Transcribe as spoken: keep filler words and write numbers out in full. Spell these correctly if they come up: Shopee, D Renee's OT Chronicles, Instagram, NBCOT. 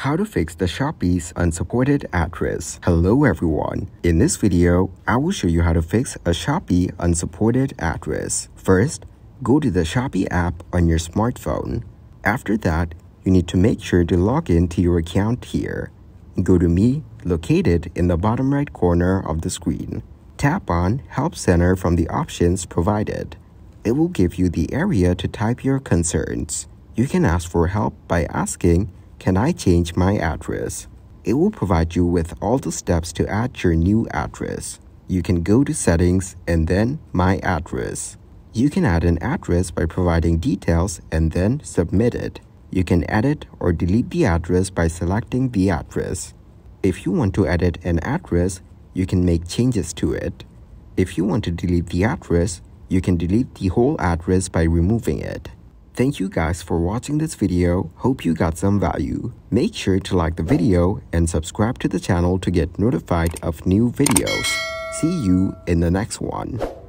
How to fix the Shopee's unsupported address. Hello everyone. In this video, I will show you how to fix a Shopee unsupported address. First, go to the Shopee app on your smartphone. After that, you need to make sure to log in to your account here. Go to Me, located in the bottom right corner of the screen. Tap on Help Center from the options provided. It will give you the area to type your concerns. You can ask for help by asking, "Can I change my address?" It will provide you with all the steps to add your new address. You can go to Settings and then My Address. You can add an address by providing details and then submit it. You can edit or delete the address by selecting the address. If you want to edit an address, you can make changes to it. If you want to delete the address, you can delete the whole address by removing it. Thank you guys for watching this video. Hope you got some value. Make sure to like the video and subscribe to the channel to get notified of new videos. See you in the next one.